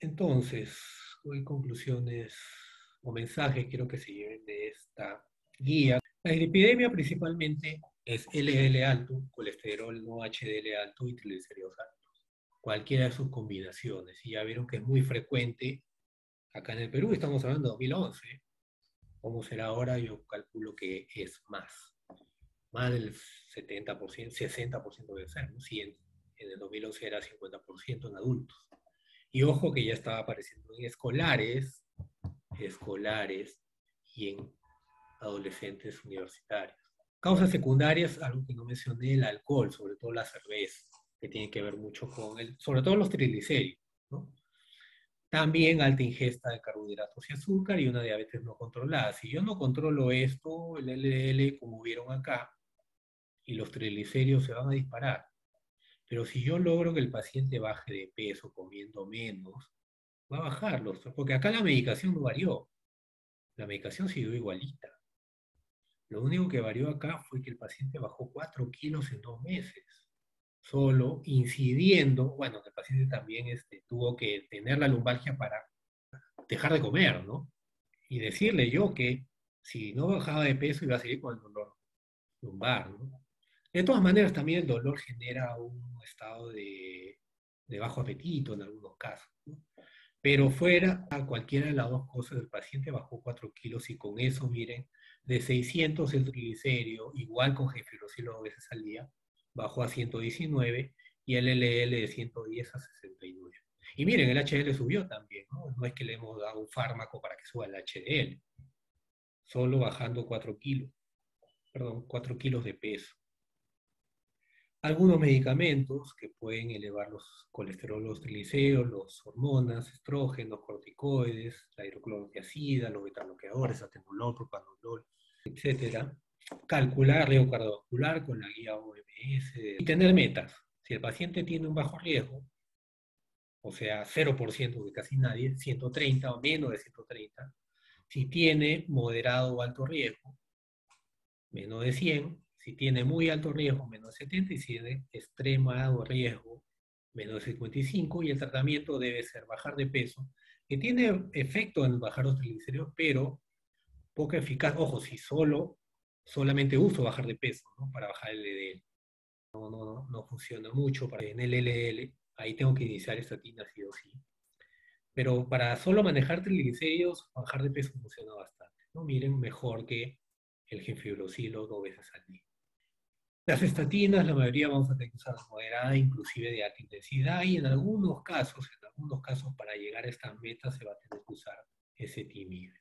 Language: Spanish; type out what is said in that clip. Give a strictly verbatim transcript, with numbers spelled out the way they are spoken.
Entonces, hoy conclusiones o mensajes quiero que se lleven de esta guía. La dislipidemia principalmente es L D L alto, colesterol no, H D L alto y triglicéridos altos. Cualquiera de sus combinaciones. Y ya vieron que es muy frecuente. Acá en el Perú estamos hablando de dos mil once. ¿Cómo será ahora? Yo calculo que es más. Más del setenta por ciento, sesenta por ciento debe ser, ¿no? Si en, en el dos mil once era cincuenta por ciento en adultos. Y ojo que ya estaba apareciendo en escolares, escolares y en adolescentes universitarios. Causas secundarias, algo que no mencioné, el alcohol, sobre todo la cerveza, que tiene que ver mucho con, el, sobre todo los triglicéridos, ¿no? También alta ingesta de carbohidratos y azúcar y una diabetes no controlada. Si yo no controlo esto, el L D L, como vieron acá, y los triglicéridos se van a disparar. Pero si yo logro que el paciente baje de peso comiendo menos, va a bajarlos. Porque acá la medicación no varió. La medicación siguió igualita. Lo único que varió acá fue que el paciente bajó cuatro kilos en dos meses. Solo incidiendo, bueno, el paciente también este, tuvo que tener la lumbalgia para dejar de comer, ¿no? Y decirle yo que si no bajaba de peso iba a seguir con el dolor lumbar, ¿no? De todas maneras, también el dolor genera un estado de, de bajo apetito en algunos casos, ¿no? Pero fuera a cualquiera de las dos cosas, el paciente bajó cuatro kilos y con eso, miren, de seiscientos el triglicérido, igual con gemfibrozilo dos veces al día, bajó a ciento diecinueve y el L D L de ciento diez a sesenta y nueve. Y miren, el H D L subió también, ¿no? No es que le hemos dado un fármaco para que suba el H D L, solo bajando cuatro kilos, perdón, cuatro kilos de peso. Algunos medicamentos que pueden elevar los colesterol, los triglicéridos, las hormonas, estrógenos, corticoides, la hidroclorotiazida, los betabloqueadores, atenolol, propranolol, etcétera. Calcular riesgo cardiovascular con la guía O M S. Y tener metas. Si el paciente tiene un bajo riesgo, o sea, cero por ciento de casi nadie, ciento treinta o menos de ciento treinta. Si tiene moderado o alto riesgo, menos de cien. Si tiene muy alto riesgo, menos de setenta, y si tiene extremado riesgo, menos de cincuenta y cinco, y el tratamiento debe ser bajar de peso, que tiene efecto en bajar los triglicéridos, pero poco eficaz. Ojo, si solo, solamente uso bajar de peso, ¿no? Para bajar el L D L. No, no, no, no funciona mucho para en el L D L, ahí tengo que iniciar estatina sí o sí. Pero para solo manejar triglicéridos, bajar de peso funciona bastante, ¿no? Miren, mejor que el gemfibrozilo dos veces al día. Las estatinas, la mayoría vamos a tener que usar moderada, inclusive de alta intensidad, y en algunos casos, en algunos casos para llegar a estas metas se va a tener que usar ezetimiba.